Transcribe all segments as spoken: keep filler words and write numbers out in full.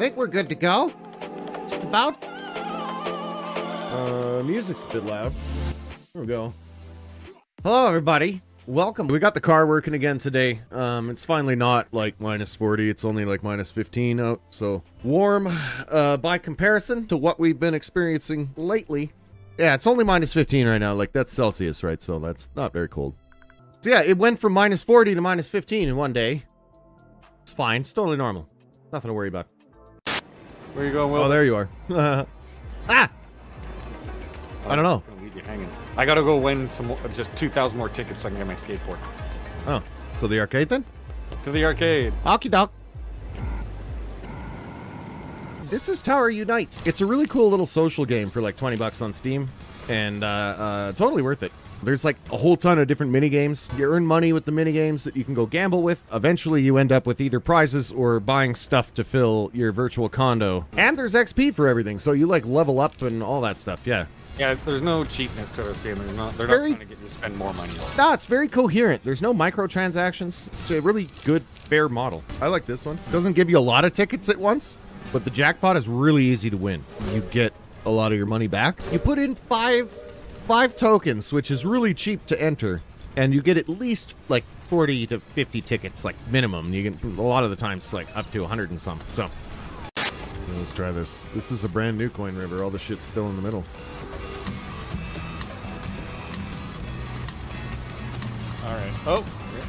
think we're good to go. Just about. Uh, music's a bit loud. There we go. Hello, everybody. Welcome. We got the car working again today. Um, it's finally not like minus forty. It's only like minus fifteen out. So warm, uh, by comparison to what we've been experiencing lately. Yeah, it's only minus fifteen right now. Like that's Celsius, right? So that's not very cold. So yeah, it went from minus forty to minus fifteen in one day. It's fine. It's totally normal. Nothing to worry about. Where are you going, Will? Oh, there you are. Ah! I don't know. I gotta go win some more, just two thousand more tickets so I can get my skateboard. Oh, so the arcade then? To the arcade. Okie doke. This is Tower Unite. It's a really cool little social game for like twenty bucks on Steam, and uh, uh, totally worth it. There's like a whole ton of different mini games. You earn money with the mini games that you can go gamble with. Eventually you end up with either prizes or buying stuff to fill your virtual condo. And there's X P for everything, so you like level up and all that stuff, yeah. Yeah, there's no cheapness to this game. They're not, they're very, not trying to get you to spend more money. No, it's very coherent. There's no microtransactions. It's a really good, fair model. I like this one. Doesn't give you a lot of tickets at once, but the jackpot is really easy to win. You get a lot of your money back. You put in five, five tokens, which is really cheap to enter, and you get at least like forty to fifty tickets, like minimum. You can, a lot of the times, like up to a hundred and something. So let's try this. This is a brand new coin river. All the shit's still in the middle. All right. Oh. Yeah.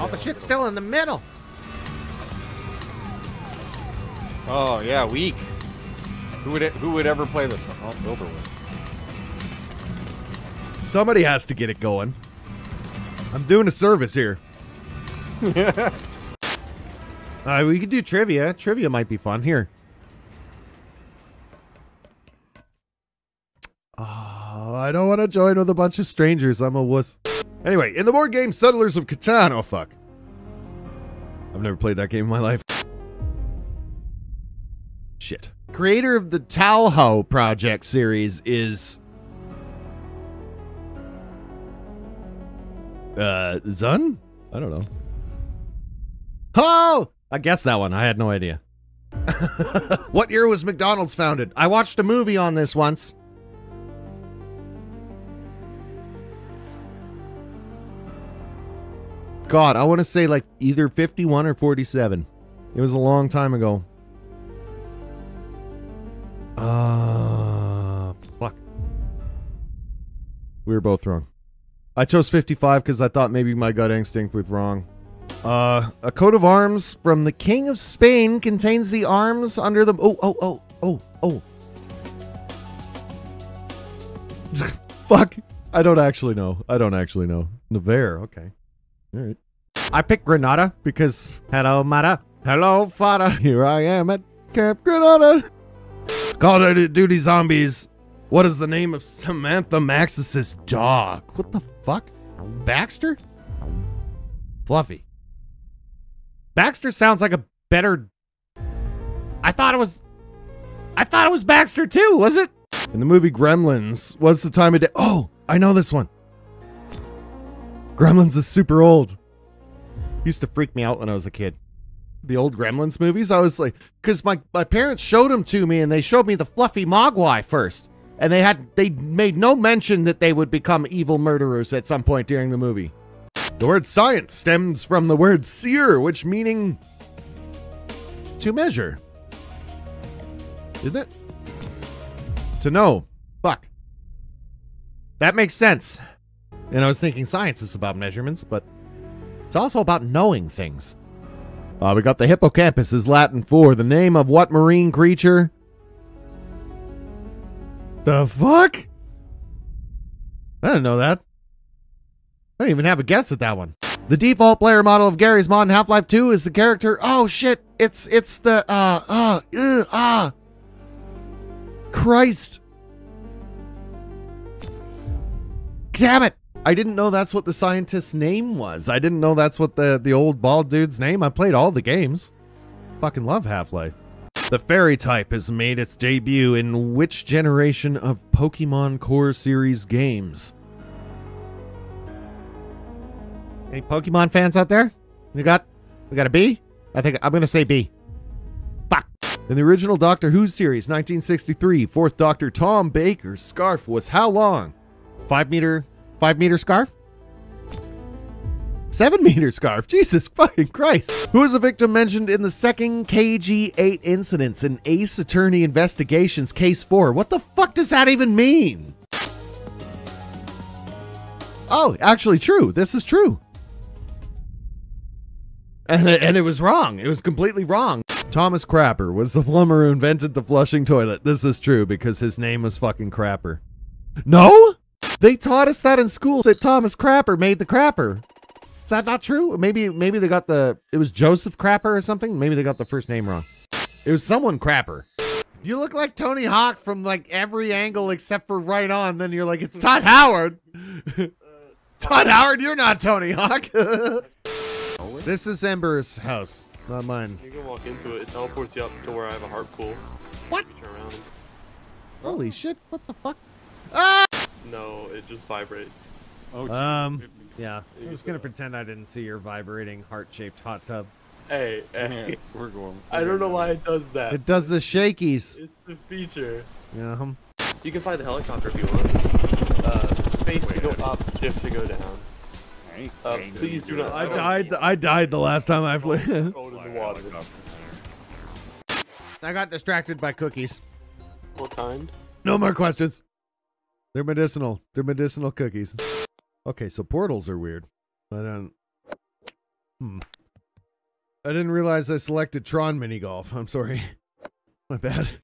All the shit's still in the middle. Oh yeah, weak. Who would it, who would ever play this one? Oh, over with. Somebody has to get it going. I'm doing a service here. uh, we could do trivia. Trivia might be fun here. Oh, I don't want to join with a bunch of strangers. I'm a wuss. Anyway, in the board game Settlers of Catan, oh fuck. I've never played that game in my life. Shit. Creator of the Talho project series is... Uh, Zun? I don't know. Oh! I guessed that one, I had no idea. What year was McDonald's founded? I watched a movie on this once. God, I want to say like either fifty-one or forty-seven. It was a long time ago. Ah, uh, fuck. We were both wrong. I chose fifty-five because I thought maybe my gut instinct was wrong. Uh, a coat of arms from the King of Spain contains the arms under the... Oh, oh, oh, oh, oh. Fuck. I don't actually know. I don't actually know. Navarre, okay. All right. I picked Granada because hello mother, hello father, here I am at Camp Granada. Call of Duty zombies. What is the name of Samantha Maxis' dog? What the fuck? Baxter? Fluffy. Baxter sounds like a better... I thought it was... I thought it was Baxter too, was it? In the movie Gremlins, what's the time of day? Oh, I know this one. Gremlins is super old. Used to freak me out when I was a kid. The old Gremlins movies, I was like, because my, my parents showed them to me and they showed me the fluffy Mogwai first. And they had, they made no mention that they would become evil murderers at some point during the movie. The word science stems from the word seer, which meaning to measure. Isn't it? To know. Fuck. That makes sense. And I was thinking science is about measurements, but it's also about knowing things. Uh, we got the hippocampus is Latin for the name of what marine creature? The fuck? I didn't know that. I didn't even have a guess at that one. The default player model of Garry's Mod in Half-Life two is the character... Oh, shit. It's it's the... Uh, uh, uh, uh. Christ. Damn it. I didn't know that's what the scientist's name was. I didn't know that's what the, the old bald dude's name. I played all the games. Fucking love Half-Life. The fairy type has made its debut in which generation of Pokemon Core Series games? Any Pokemon fans out there? We got, we got a B? I think I'm going to say B. Fuck. In the original Doctor Who series, nineteen sixty-three, fourth Doctor Tom Baker's scarf was how long? Five meter, five meter scarf? Seven meter scarf? Jesus fucking Christ. Who is the victim mentioned in the second K G eight incidents in Ace Attorney Investigations Case four? What the fuck does that even mean? Oh, actually true. This is true. And it, and it was wrong. It was completely wrong. Thomas Crapper was the plumber who invented the flushing toilet. This is true because his name was fucking Crapper. No? They taught us that in school, that Thomas Crapper made the crapper. Is that not true? Maybe maybe they got the... It was Joseph Crapper or something? Maybe they got the first name wrong. It was someone Crapper. You look like Tony Hawk from like every angle except for right on. Then you're like, it's Todd Howard. Todd Howard, you're not Tony Hawk. This is Ember's house, not mine. You can walk into it. It teleports you up to where I have a heart pool. What? Around. Holy shit! What the fuck? Ah! No, it just vibrates. Oh. Um. Geez. Yeah. I'm just gonna pretend I didn't see your vibrating heart-shaped hot tub. Hey, hey. We're going. I don't know why it does that. It does the shakies. It's the feature. Yeah. You can fly the helicopter if you want. Uh, space to go up, shift to go down. Uh, please do not. I died. I died the last time I flew. I got distracted by cookies. What kind? No more questions. They're medicinal. They're medicinal cookies. Okay, so portals are weird. I don't. Hmm. I didn't realize I selected Tron mini golf. I'm sorry. My bad.